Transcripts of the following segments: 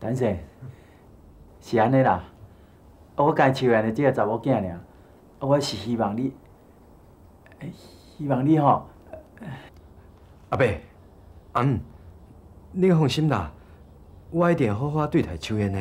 陈生是安尼啦，我家笑安尼只个查某囝尔，我是希望你，吼，阿伯，阿姆，你放心啦，我一定好好对待秋燕的。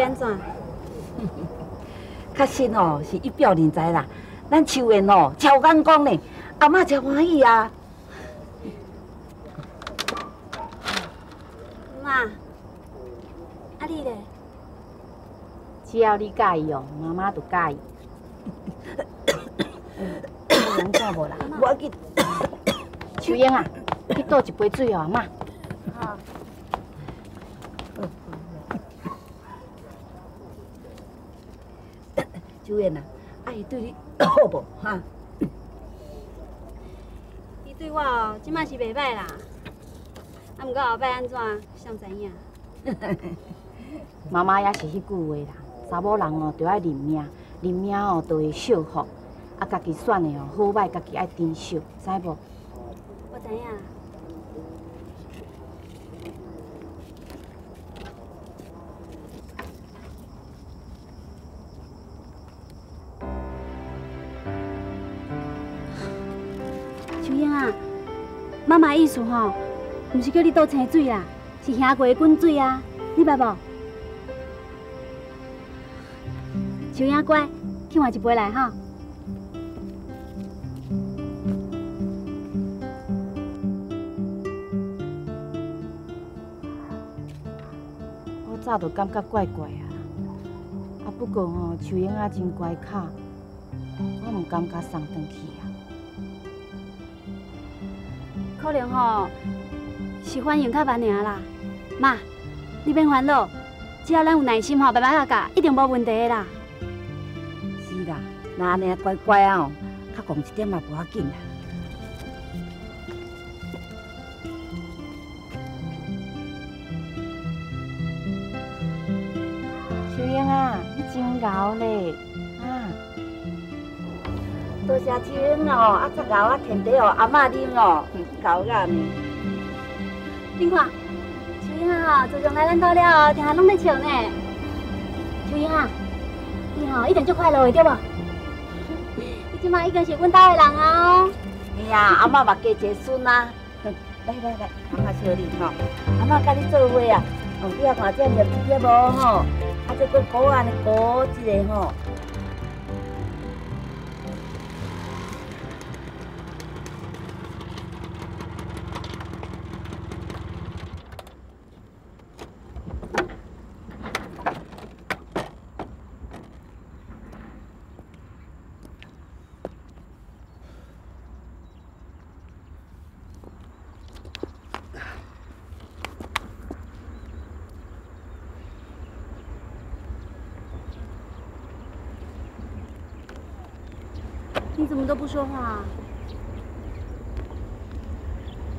安怎？确实哦，是一表人才啦。咱秋燕哦，超眼光嘞，阿嬷真欢喜啊。妈，啊你嘞？只要你介意哦，妈妈就介意。人看无啦，我去。秋燕啊，去倒一杯水哦，阿嬷。 秋燕啊，阿姨对你好无哈？伊对我哦，即摆是袂歹啦。啊，毋过后摆安怎，谁知影？妈妈也是迄句话啦，查某人哦，着爱认命，认命哦，就会惜福。啊，家己选的哦，好歹家己爱珍惜，知无？我知影。 妈妈意思吼，唔是叫你倒清水啦，是下过滚水啊，你捌无？秋英乖，去换一杯来哈。我早就感觉怪怪啊，啊不过吼，秋英啊真乖巧，我唔感觉送转去啊。 可能吼是反应较慢尔啦，妈，你免烦恼，只要咱有耐心吼，慢慢啊教，一定无问题的啦。是啦，那安尼乖乖啊哦，较戆一点嘛无要紧啦。秋英啊，你真牛嘞，啊！多谢秋英哦，啊，才牛啊，甜茶哦，阿嬷啉哦。 搞个呢？你看，秋英啊，自从来咱到了，定下拢在笑呢。秋英啊，你吼一定足快乐的对无？你即马已经是阮家的人啊！哎呀，阿嬷嘛加一个孙啊！来来来，阿嬷笑你吼，阿嬷甲你做伙啊！哦，你啊看这面子节无吼，啊这个果安尼果一个吼。你怎么都不说话啊？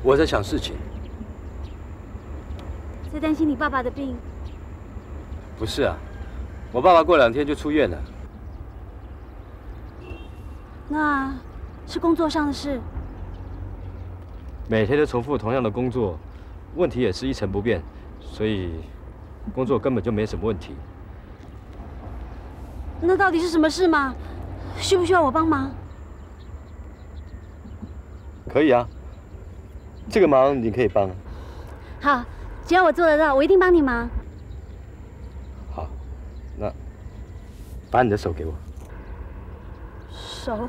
我在想事情。在担心你爸爸的病？不是啊，我爸爸过2天就出院了。那是工作上的事。每天都重复同样的工作，问题也是一成不变，所以工作根本就没什么问题。那到底是什么事嘛？需不需要我帮忙？可以啊，这个忙你可以帮。好，只要我做得到，我一定帮你忙。好，那把你的手给我。手？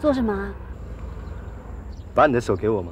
做什么啊？把你的手给我嘛。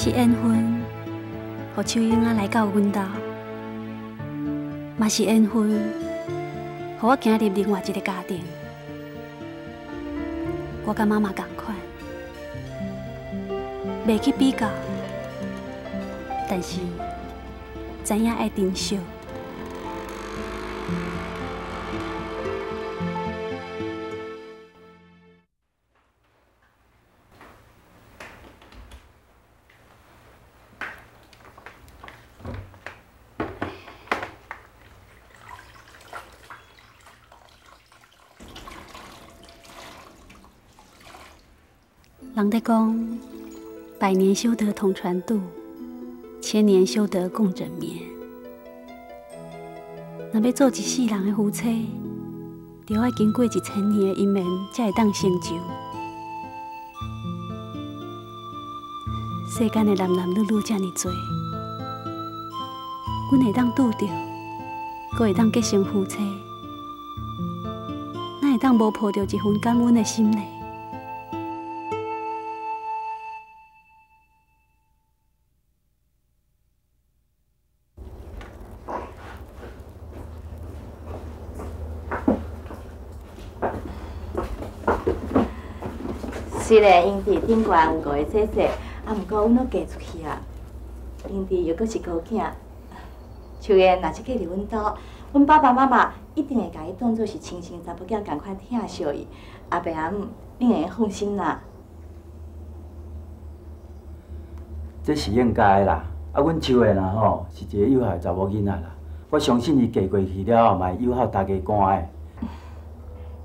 是缘分，让秋英啊来到阮家，嘛是缘分，让我走入另外一个家庭。我甲妈妈同款，袂去比较，但是知影爱珍惜。 人在讲，百年修得同船渡，千年修得共枕眠。若要做一世人的夫妻，就要经过1000年的姻缘，才会当成就。世间的男男女女这呢多，阮会当拄着，阁会当结成夫妻，哪会当无抱着一份感恩的心呢？ 虽然因伫顶悬有5个姐姐，啊，毋过阮拢嫁出去啊。因伫又阁是孤囝，秋燕若是嫁伫阮兜，阮爸爸妈妈一定会甲伊当作是亲生查某囝，共款疼惜伊。阿爸阿姆，恁会放心啦。这是应该的啦。啊，阮秋燕啦吼，是一个友好的查某囡仔啦。我相信伊嫁过去了后，嘛会友好大家官的。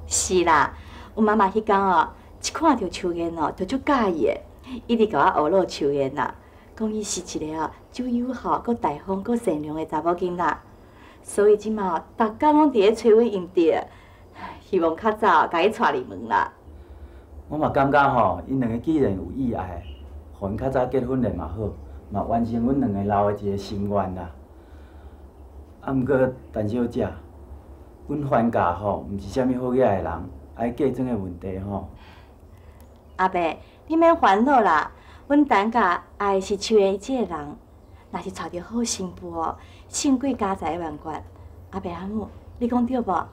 是啦，阮妈妈迄天哦。 一看到秋燕哦，就足喜欢的，一直甲我学著秋燕啦，讲伊是一个啊，足友好、阁大方、阁善良的查某囡仔。所以即嘛，逐天拢伫咧催阮因爹，希望较早甲伊娶入门啦。我嘛感觉吼，因两个既然有意爱，互因较早结婚嘞嘛好，嘛完成阮两个老的一个心愿啦。啊，毋过陈小姐，阮番家吼，毋是啥物好个的人，爱嫁妆的问题吼。 阿伯，你免烦恼啦。阮陈家爱是秋燕这个人，若是娶到好新妇哦，胜过家财万贯。阿伯阿母，你讲对无？对啦。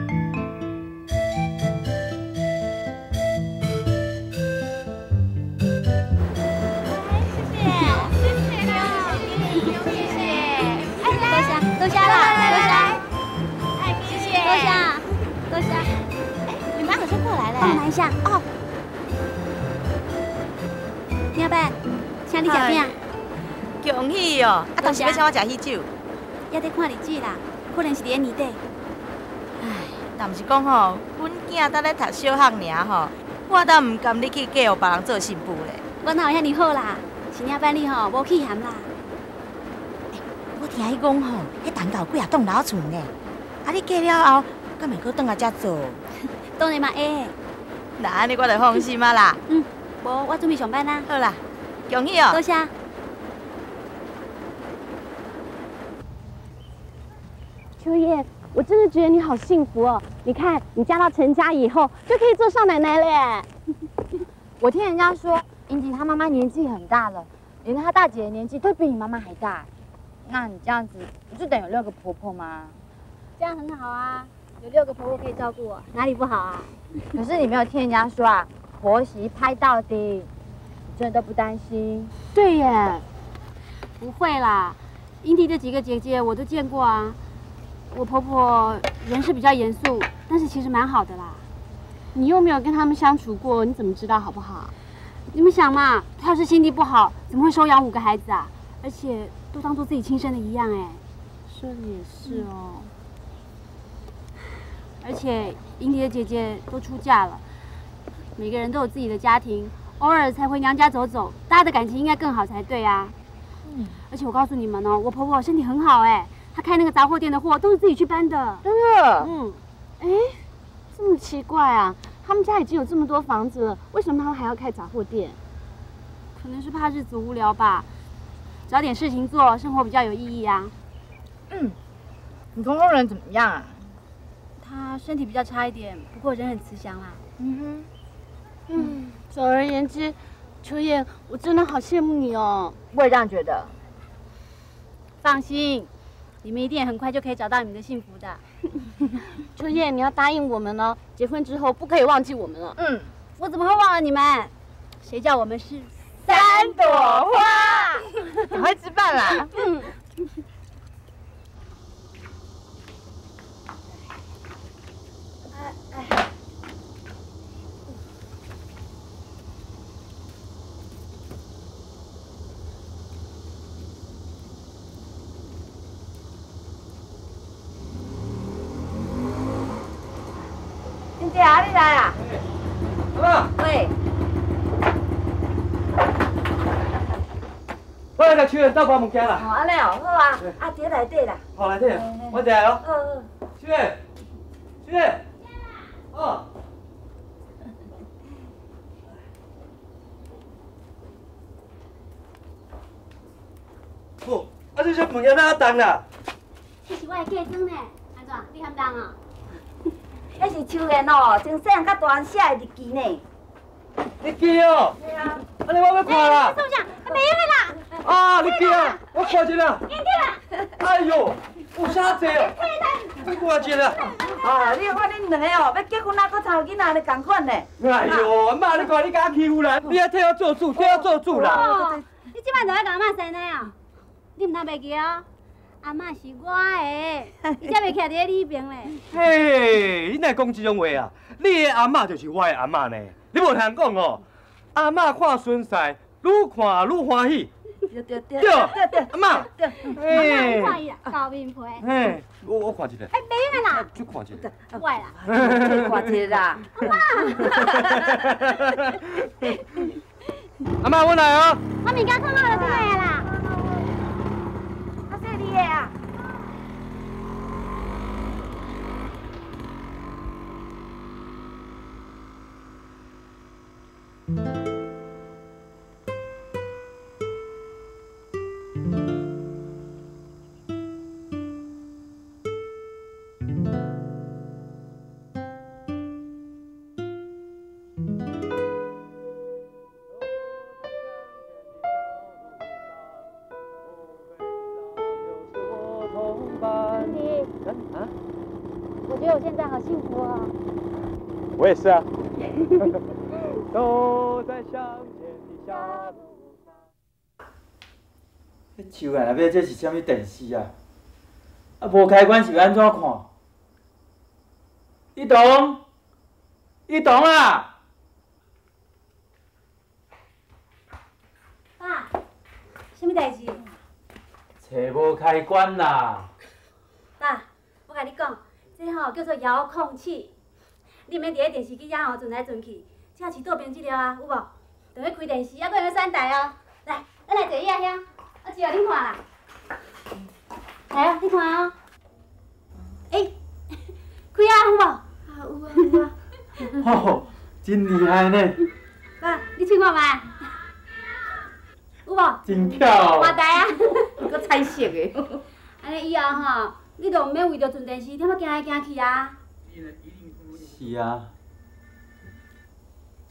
谢谢，谢谢。 多虾啦！哎，谢谢。多虾。哎，你妈好像过来了。帮忙一下哦。阿伯，请你食饼。恭喜哦！啊，当时要请我食喜酒。也得看日子啦，可能是伫咧年底。唉，但毋是讲吼，阮囝在咧读小学尔吼，我倒唔甘你去嫁予别人做媳妇嘞。我哪有遐尼好啦？是领班你吼无气嫌啦。我听伊讲吼，迄蛋糕几啊栋楼存嘞，啊你嫁了后，敢会搁转来遮做？当然嘛会。那安尼我就放心啊啦。嗯，无我准备上班啦。好啦，恭喜哦。多谢。 秋叶，我真的觉得你好幸福哦！你看，你嫁到陈家以后，就可以做少奶奶了耶。我听人家说，英吉她妈妈年纪很大了，连她大姐的年纪都比你妈妈还大。那你这样子，不就等有六个婆婆吗？这样很好啊，有六个婆婆可以照顾我，哪里不好啊？可是你没有听人家说啊，婆媳拍到底，你真的都不担心？对耶，不会啦，英吉这几个姐姐我都见过啊。 我婆婆人是比较严肃，但是其实蛮好的啦。你又没有跟他们相处过，你怎么知道好不好？你们想嘛，她要是心地不好，怎么会收养五个孩子啊？而且都当做自己亲生的一样哎。说的也是哦。而且英迪的姐姐都出嫁了，每个人都有自己的家庭，偶尔才回娘家走走，大家的感情应该更好才对啊。嗯。而且我告诉你们哦，我婆婆身体很好哎。 他开那个杂货店的货都是自己去搬的，真的。嗯，哎，这么奇怪啊！他们家已经有这么多房子了，为什么他们还要开杂货店？可能是怕日子无聊吧，找点事情做，生活比较有意义啊。嗯，你公公人怎么样啊？他身体比较差一点，不过人很慈祥啦。嗯哼，嗯，总而言之，秋叶，我真的好羡慕你哦。我也这样觉得。放心。 你们一定很快就可以找到你们的幸福的。秋叶，你要答应我们哦，结婚之后不可以忘记我们了。嗯，我怎么会忘了你们？谁叫我们是三朵花？赶快吃饭啦！嗯。姐啊，你来啊！喂，我来甲秋燕斗搬物件啦。哦，安尼哦，好啊，啊，伫内底啦。好，内底，我坐下咯。嗯嗯。秋燕，秋燕。哦。不，啊，这些物件哪当啦？这是我的嫁妆呢，安怎？你敢当哦？ 那是秋燕哦，从细汉到大汉写的日记呢。日记哦。对啊。安尼我要看啦。宋江，没有啦。啊，日记啊，我看见啦。看见啦。哎呦，有啥济哦？我看见啦。啊，你看恁两个哦，要结婚哪搁操囡仔咧同款呢？哎呦，阿妈，你看你敢欺负人？你还替我做主，替我做主啦。哦，你即摆就要甲阿妈生奶哦？你唔通袂记哦？ 阿嬷是我的，伊才袂徛伫咧你边咧。嘿，你哪讲这种话啊？你的阿嬷就是我的阿嬷呢，你无通讲哦。阿嬷看孙婿，愈看愈欢喜。对对对对对，阿嬷。哎，看伊啦，厚面皮。嘿，我看一下。哎，没啦。就看一下。我啦。就看一下。阿嬷。阿嬷，我来哦。我明天看到就来啦。 啊！我也是啊。都在乡间的小路上。迄树啊，那要这是啥物电视啊？啊，无开关是要安怎看？一同，一同啊！爸，啥物代志？找无开关啦。爸，我甲你讲，这吼叫做遥控器。 你免伫咧电视机遐吼转来转去，请去桌边即了啊，有无？就要开电视，还阁要选台哦。来，咱来坐椅仔遐，我坐互你看啦。来啊，你看哦。哎，开啊有无？啊有啊有啊。吼，真厉害呢！爸，你试看卖。有无？真巧。换台啊，阁彩色的。安尼以后吼，你就毋免为着存电视，踮遐行来行去啊。是啊。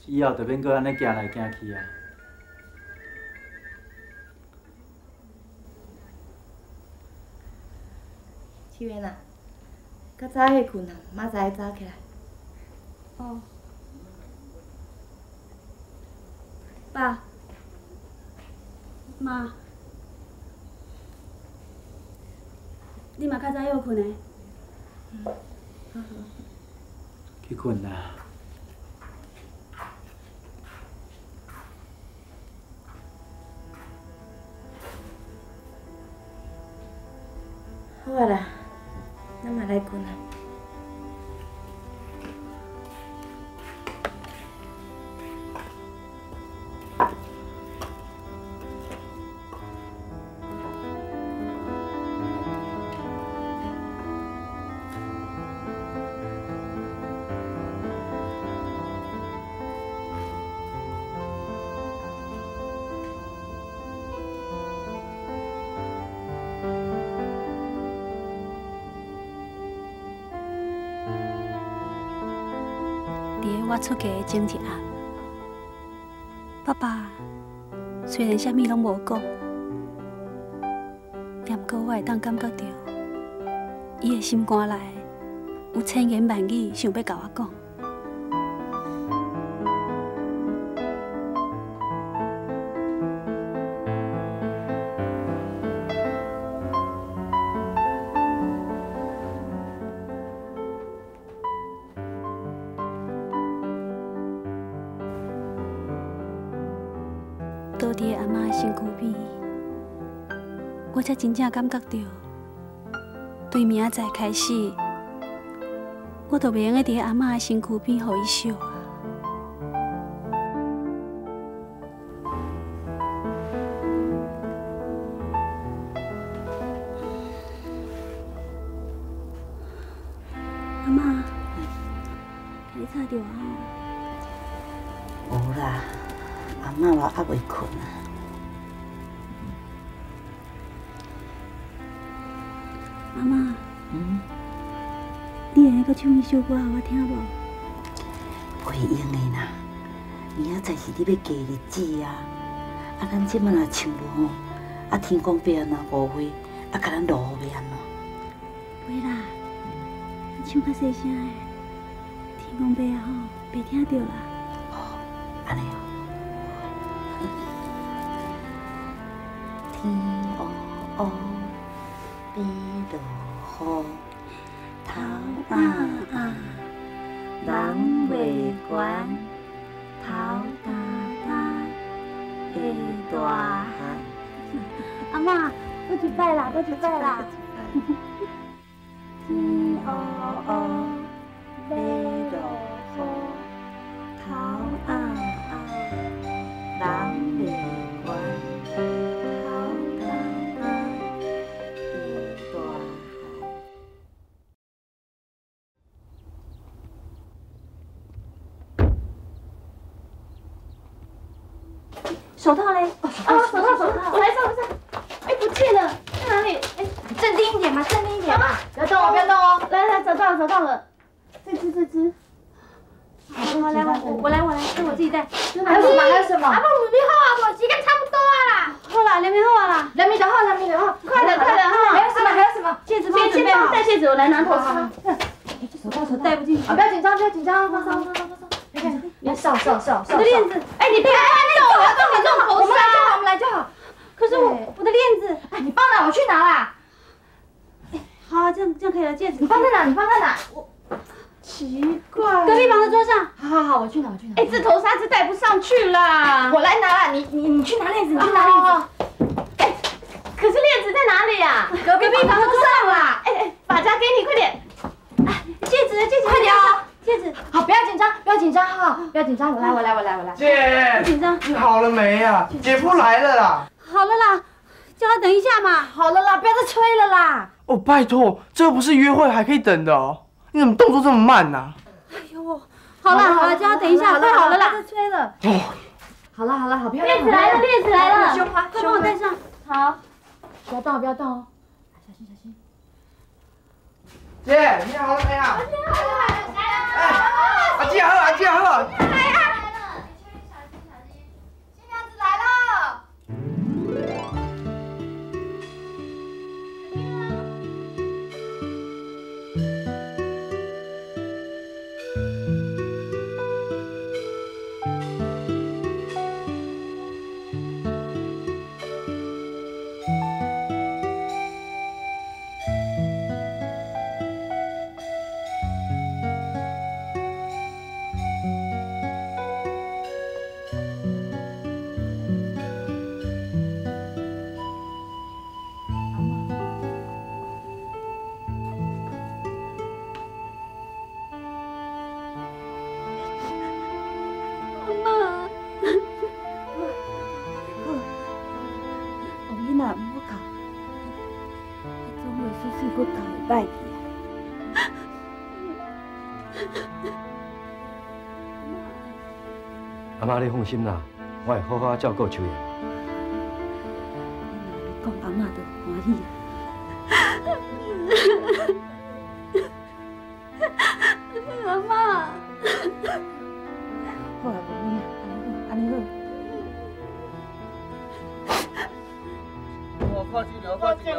以后就免阁安尼行来行去啊！秋燕啊，较早许困啊，明仔早起来。哦。爸，妈，你嘛较早许困诶。嗯。好好。去困啦。 好啦，咱嘛来困啦。我出嫁的前一暗，爸爸虽然啥物拢无讲，但过我会当感觉到，伊的心肝内有千言万语想要甲我讲。才真正感觉到，对明仔载开始，我都袂用个伫阿嬷的身躯边，互伊惜啊。阿嬷，你吵着啊？无啦，阿嬷我还袂困啊。 阿妈，你会阁唱迄首歌给我听无？袂用的啦，明仔载是你要嫁日子啊！啊，咱即满若唱无吼，啊天公伯安那误会，啊甲咱落后袂安怎？袂啦，唱较细声的，天公伯吼袂听到啦。哦，安尼哦。天哦哦。 你落雨，头啊啊，人袂管，头大大，会大汉。阿嬷，我一摆啦，我一摆啦。天乌乌，要落雨，头啊啊，人袂管。 手套嘞！啊，手套，手套，我来上，我上。哎，不见了，在哪里？哎，镇定一点嘛，镇定一点嘛，不要动哦，不要动哦。来来，找到了，找到了。这只。好，来我来，这我自己带。还有买了什么？啊，不，两米好啊，不，时间差不多啊啦。好啦，两米就好，快点哈。还有什么？戒指，戴戒指，我来拿头。好。手套戴不进去。啊，不要紧张，放松。 你少，我的链子，哎，你别动啊，动头纱，我们来就好。可是我的链子，哎，你放哪？我去拿啦。哎，好，这样可以了，戒指。你放在哪？我奇怪，隔壁房的桌上。好，我去拿。哎，这头纱是戴不上去啦。我来拿啦，你去拿链子，哎，可是链子在哪里呀？隔壁房的桌上啦。哎，把夹给你，快点。哎，戒指，快点啊！ 天戒指，好，不要紧张，不要紧张哈，不要紧张，我来。姐，紧张，你好了没呀？姐夫来了啦。好了啦，叫他等一下嘛。好了啦，不要再催了啦。哦，拜托，这不是约会还可以等的哦，你怎么动作这么慢呐？哎呦，好了好了，叫他等一下，快好了啦，不要再催了。哦，好了，好，不要。链子来了，链子来了，快帮我戴上。好，不要动哦，小心。 姐，你好了没啊？来了！阿姐好！来了！小心！新娘子来了！阿妈，你放心啦，我会好好照顾秋妍。你若要讲，阿妈就欢喜啊。阿妈，好啊，无咩，安尼好。我发金牛，都花了，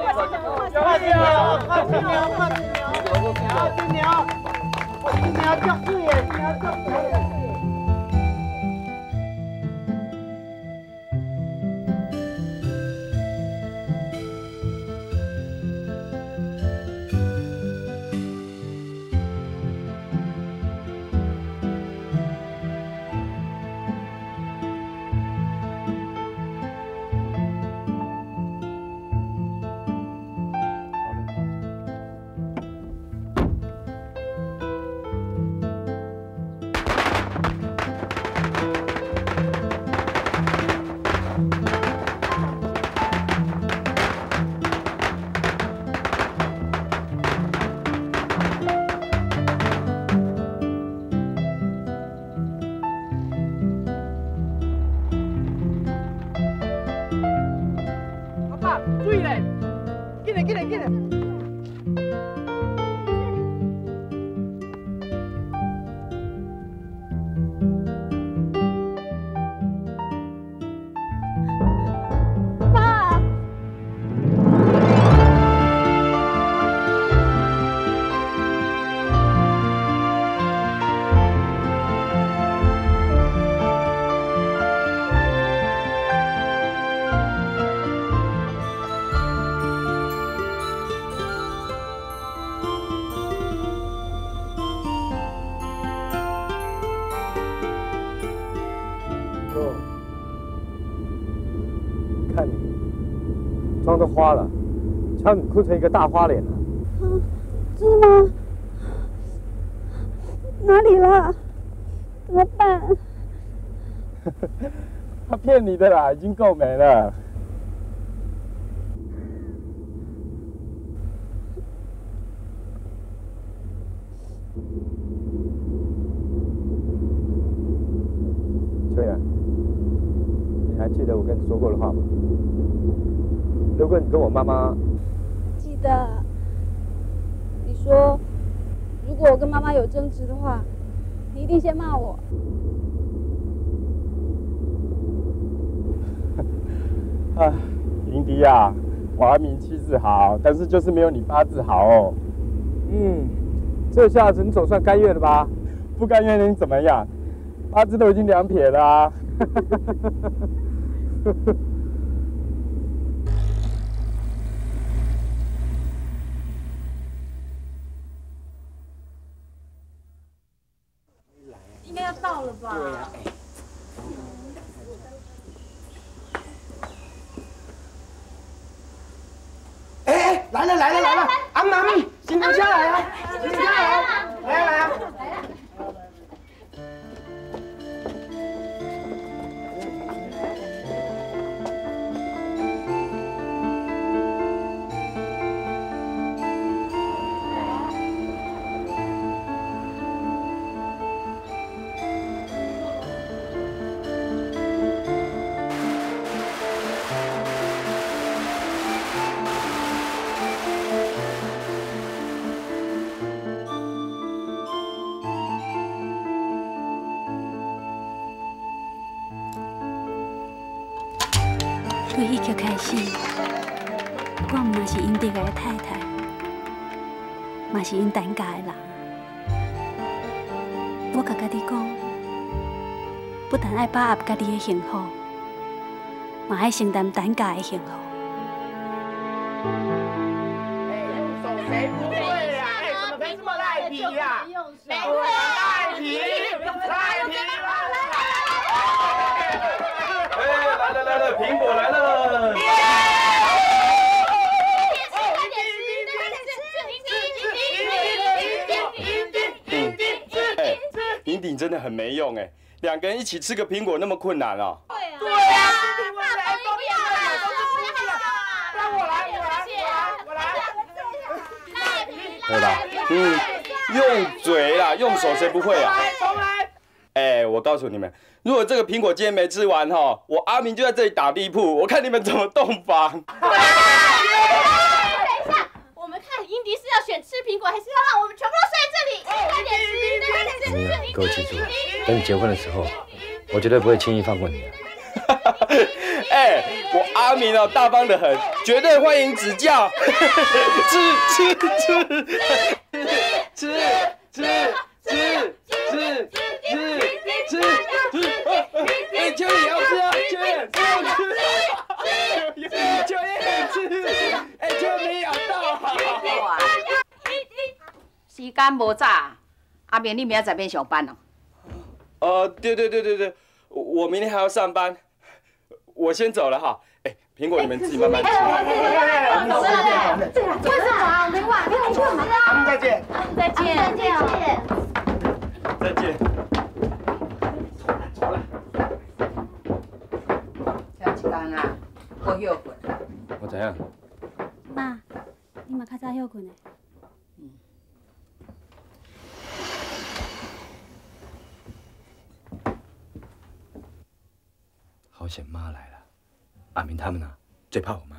瞧你哭成一个大花脸了。嗯，真的吗？哪里啦？怎么办？他骗你的啦，已经够美了。秋妍，你还记得我跟你说过的话吗？ 如果你跟我妈妈，记得你说，如果我跟妈妈有争执的话，你一定先骂我。啊，银迪啊，娃名气质好，但是就是没有你八字好哦。嗯，这下子你总算甘愿了吧？不甘愿能怎么样？八字都已经两撇了啊！到了吧？对呀。哎，来了！阿妈，新娘下来了！来啊！对戏剧开始，我嘛是因爸的太太，嘛是因陈家的人。我甲家己讲，不但爱把握家己的幸福，嘛爱承担陈家的幸福。 谁不会啊？哎，怎么可以这么赖皮呀？不会赖皮，赖皮了！哎，来了来了，苹果来了！顶顶真的很没用哎，两个人一起吃个苹果那么困难啊！对啊，对啊。 对吧？嗯，用嘴啦，用手谁不会啊？哎，我告诉你们，如果这个苹果今天没吃完哈，我阿明就在这里打地铺，我看你们怎么洞房。等一下，我们看英迪是要选吃苹果，还是要让我们全部都睡在这里？快点吃，各位记住，等你结婚的时候，我绝对不会轻易放过你的。哎，我阿明哦，大方的很，绝对欢迎指教。吃！哎，秋叶也要吃啊，秋叶不要吃，秋叶也吃，哎，秋叶没咬到啊。时间无早，阿明你明仔载免上班哦。对，我明天还要上班。 我先走了哈，哎，苹果你们自己慢慢吃。走了，对了，快走啊！我们晚了。阿明再见。再见。走了。小七刚啊，我休困。我怎样？妈，你嘛较早休困嘞？嗯。好险，妈来了。 阿明他们呢？最怕我妈了。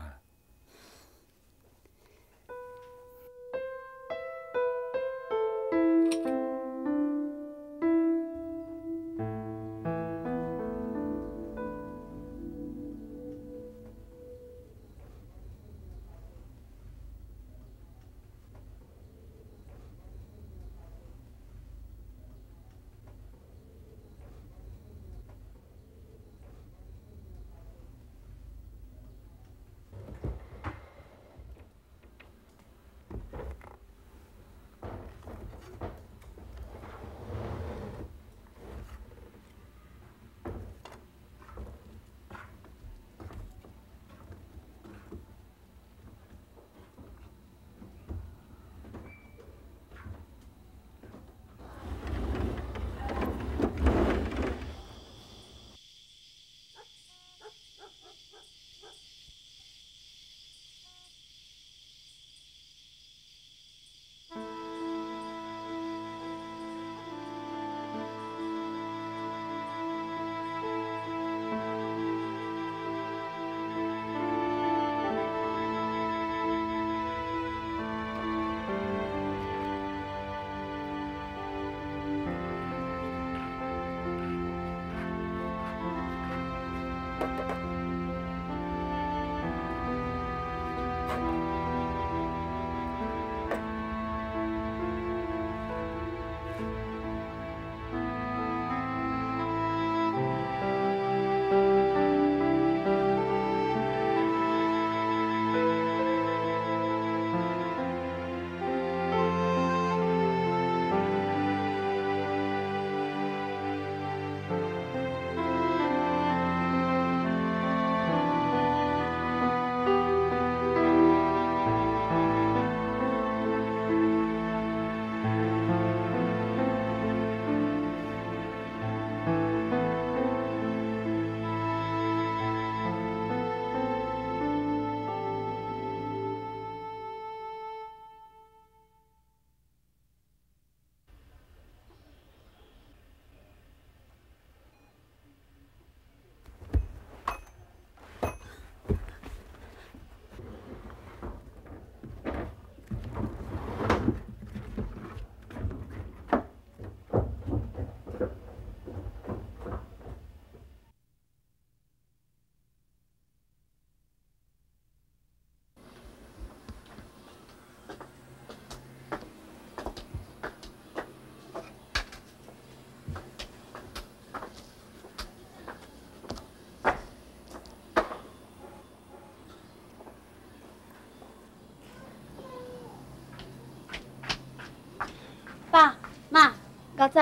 较早。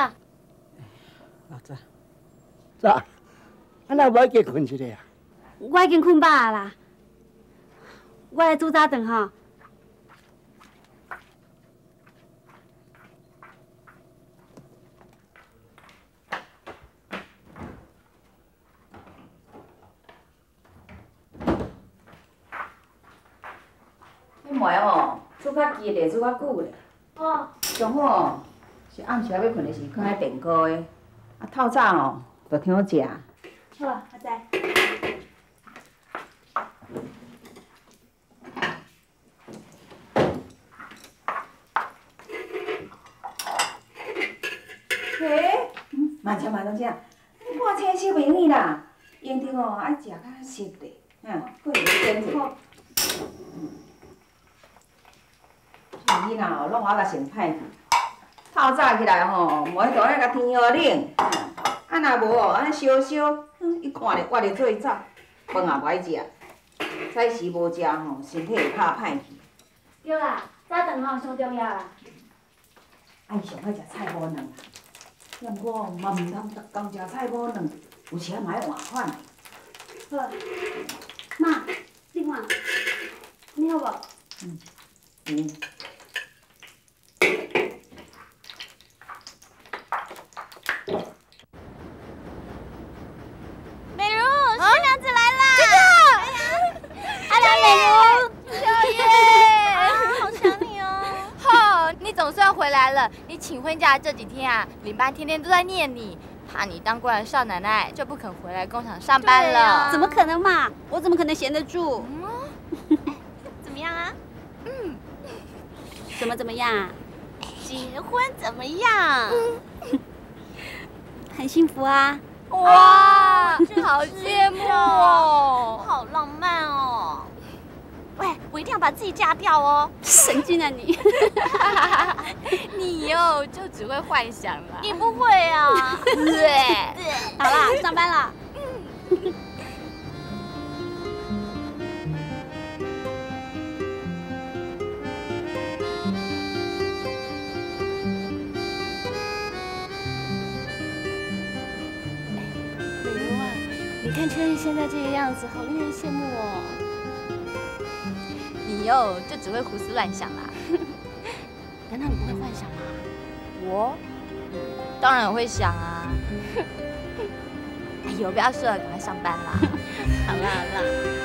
较早。早。啊，那我去困一下啊。我已经困饱啊啦。我来煮早顿吼。 糜哦，煮较久嘞，煮较久嘞。哦。上好哦，是暗时要困的时候，放喺电锅的。啊，透早哦，就挺好食。好啊，我知。嘿，慢吃慢当吃，看青色袂硬啦，用着哦爱食较实的，嗯，搁有坚持。 囡仔哦，拢我甲成歹去。透早起来吼，糜着爱甲天好冷，啊若无哦，安尼烧烧，伊看咧我咧做伊走，饭也歹食，早时无食吼，身体会较歹去。对啦，早顿吼上重要啦。爱上爱食菜脯卵啦，要毋我嘛毋通逐工食菜脯卵，有时啊嘛爱换款。好，妈，你看，你好无？嗯，嗯。 回来了，你请婚假这几天啊，领班天天都在念你，怕你当过了少奶奶就不肯回来工厂上班了。啊、怎么可能嘛？我怎么可能闲得住？嗯、怎么样啊？嗯，怎么样啊？结婚怎么样？嗯、很幸福啊！哇，好羡慕哦，好浪漫哦。 喂，我一定要把自己嫁掉哦！神经啊你！你哟，就只会幻想了。你不会啊？对，好啦，上班了。嗯。美如啊，你看春日现在这个样子，好令人羡慕哦。 哟，就只会胡思乱想啦。难道你不会幻想吗？我当然会想啊。哎呦，不要睡了，赶快上班啦！好啦好啦。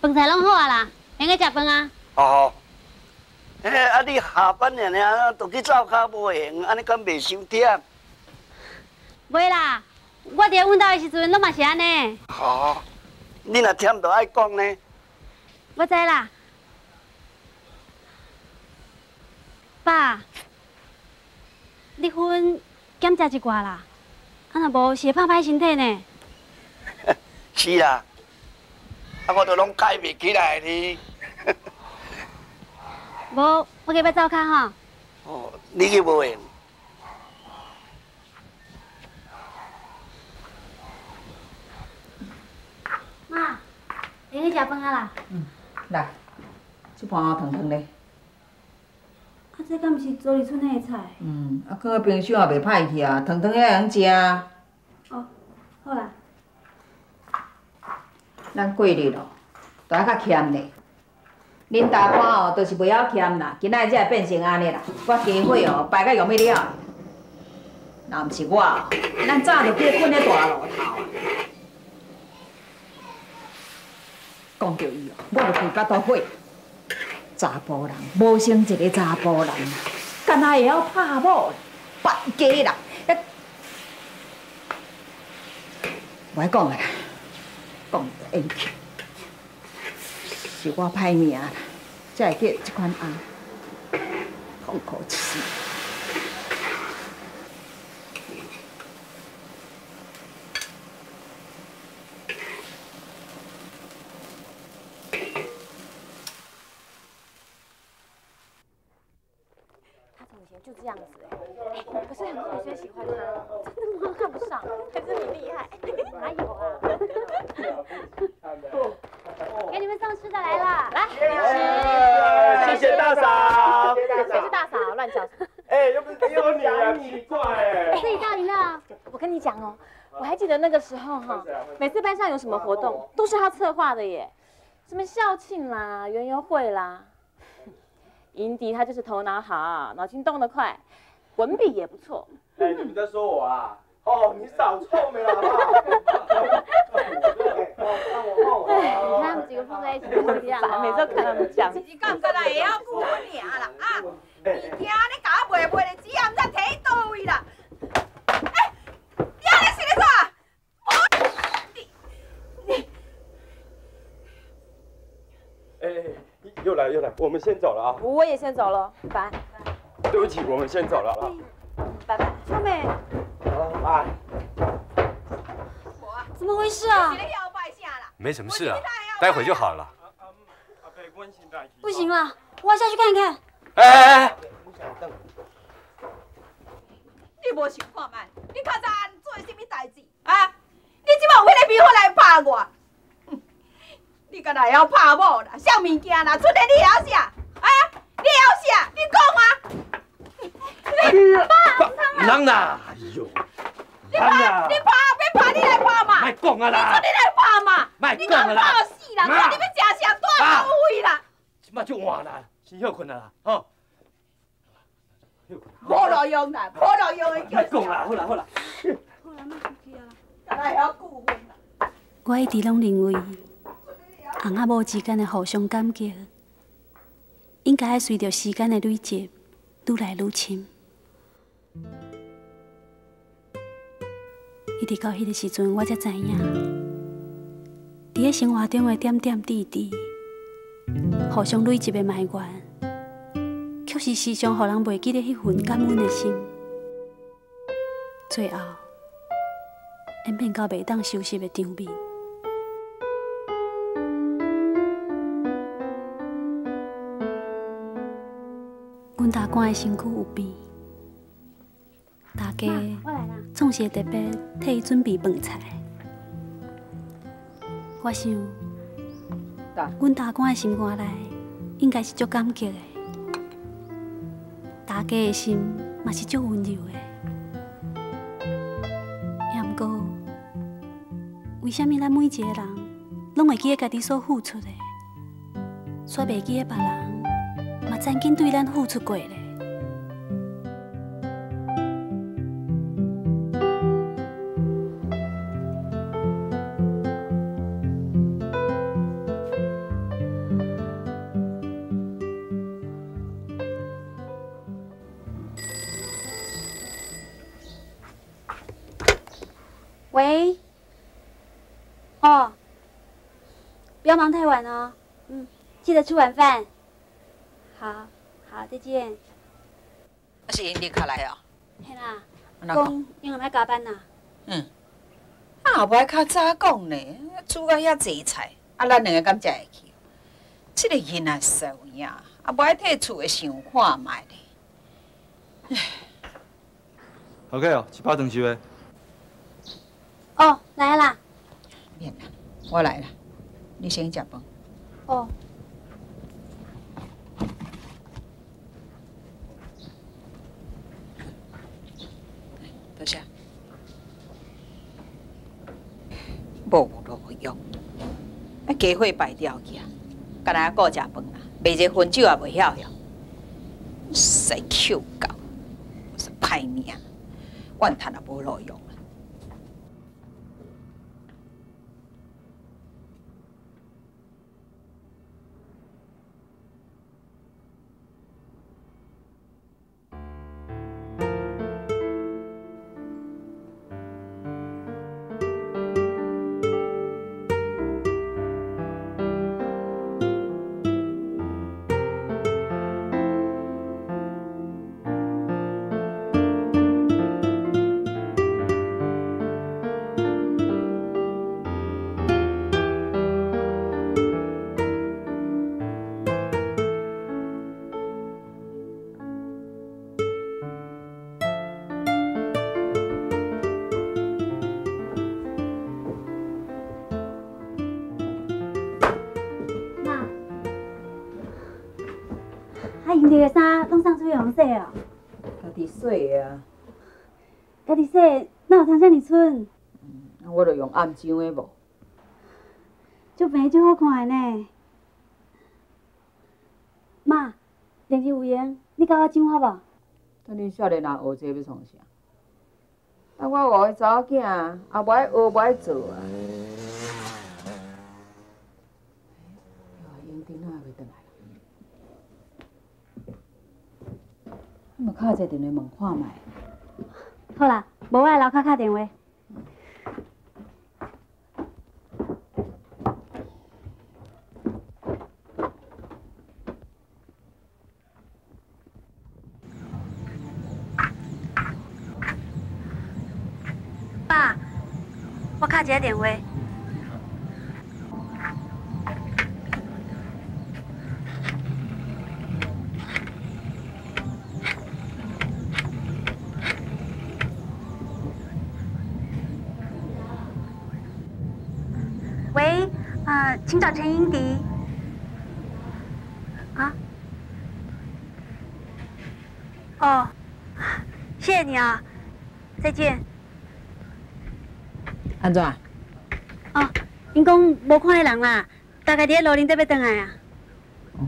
饭菜拢好啊啦，免去食饭啊。哦，嘿，啊你下班了呢，都去灶骹无闲，安尼敢袂伤忝？袂啦，我伫阮兜的时阵，拢嘛是安尼。哦，你若忝就爱讲呢。我知啦，爸，你薰减食一寡啦，啊若无是会歹身体呢。是啦。 啊，我都拢改袂起来哩。无，我计要走开吼。哦，你去无闲。妈，你去食饭啊啦。嗯，来，这盘汤汤咧。啊，这敢毋是昨日剩下的菜？嗯，啊，放喺冰箱也袂歹去啊，汤汤也会通食啊。哦，好啦。 咱过日咯，都较俭咧。恁大官哦，都是袂晓俭啦，今仔才会变成安尼啦。我家伙哦，排到用袂了。若毋是我哦，咱早就叫困咧大路头啊。讲到伊哦，我就规巴肚火。查甫人无生一个查甫人啦，干那会晓拍某？百家人，我讲啊，讲就冤屈，是我歹命啦，才会结这款案，痛苦一世。他从以前就这样子哎、可是很多女生喜欢他，真的吗？看不上，还是你厉害？哪有啊？ 给你们送吃的来了，来，谢谢大嫂。谁是大嫂？乱叫。哎，又不是只有你啊，奇怪哎。自己大林啊，我跟你讲哦，我还记得那个时候哈，每次班上有什么活动，都是他策划的耶，什么校庆啦、园游会啦。银迪他就是头脑好，脑筋动得快，文笔也不错。哎，你在说我啊？哦，你少臭美了好不好？ 你看他们几个放在一起不一样，每次看他们讲。自己感觉啦，会晓顾阮娘啦啊！你听你甲我卖卖的纸啊，唔知摕去倒位啦。哎，你安尼是咧啥？哦，你，哎，又来，我们先走了啊。我也先走了，拜拜。对不起，我们先走了啊。拜拜，臭美。好了，拜。 怎么回事啊？没什么事啊，待会就好了。不行了，我要下去看看。哎！你无想看卖？你较早做什么代志啊？你即马有迄个米粉来拍我？你敢若会晓拍某啦？啥物件啦？出来你会晓写？啊？你会晓写？你讲啊！你人呐！哎呦！你拍！你拍！ 怕你来拍嘛！卖讲啊啦！你说你来拍嘛！卖讲啊啦！你闹死啦！看你要吃啥大口味啦！即摆就晚啦，先休困啦，吼！无路用啦，无路用的叫。卖讲啦，好啦。好啦，卖出去啊！干那晓顾问啦。我一直拢认为，翁仔某之间的互相感激，应该随着时间的累积，愈来愈深。 一直到迄个时阵，我才知影，伫咧生活中的点点滴滴，互相累积的埋怨，却是时常互人袂记得迄份感恩的心。最后，演变到袂当收拾的场面。阮大官的身躯有病。 大家总是特别替伊准备饭菜。我想，阮大官的心肝内应该是足感激的，大家的心嘛是足温柔的。也毋过，为什么咱每一个人拢会记得家己所付出的，却袂记得别人嘛曾经对咱付出过咧？ 喂，哦，不要忙太晚哦，记得吃晚饭。好，再见。是因你卡来哦。嘿啦，讲因为要加班呐。嗯，啊，无爱较早讲呢，煮到遐济菜，啊，咱两个敢食会起？这个囡仔衰样，啊，无爱替厝的想看卖咧。唉，好个哦，一包糖收的。 哦，来啦！免啦，我来啦，你先食饭。哦。坐下。无路用，啊，家伙败掉去啊！干那顾食饭啦，卖一分酒也袂晓用，死臭狗，是歹命，怨叹也无路用。兄弟的衫拢送出去互洗哦。家己洗的啊。家己洗，哪有通遮尼寸？我著用暗装的无。足白足好看的呢。妈，电视有闲，你教我怎好无？等恁少年人学这要创啥？啊，我学的查某囝，也无爱学，无爱做啊。哎，英丁哪会袂转来？ 你嘛敲一个电话问看卖。好啦，无我来楼骹敲电话。爸，我敲一个电话。请找陈英迪。啊？哦，谢谢你啊，再见。安怎？哦，因讲无看到人啦，大概伫咧路顶才要转来啊。哦。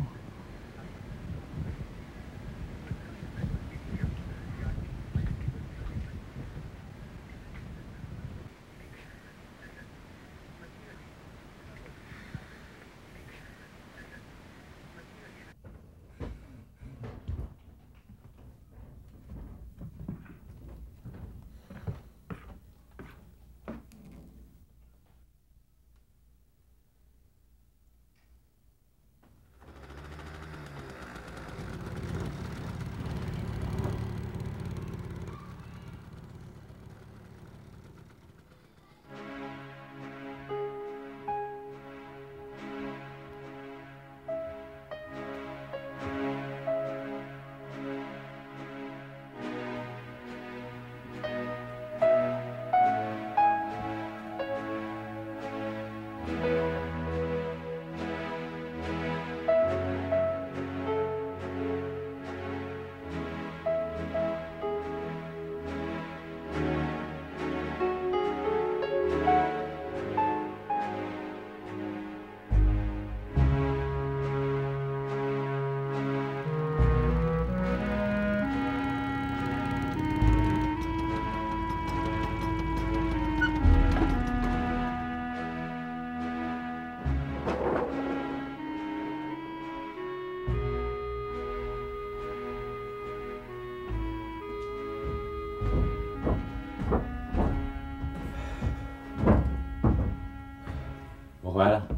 回来了。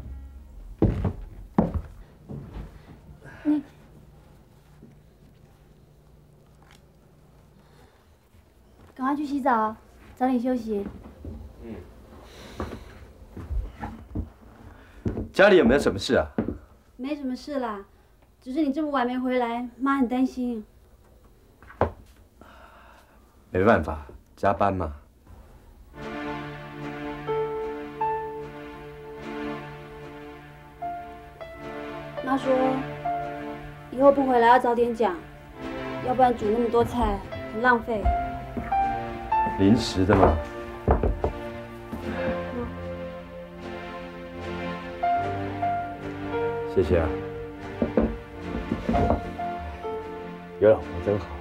你，赶快去洗澡，早点休息。嗯。家里有没有什么事啊？没什么事啦，只是你这么晚没回来，妈很担心。没办法，加班嘛。 他说：“以后不回来要早点讲，要不然煮那么多菜很浪费。”临时的嘛。谢谢啊，有老婆真好。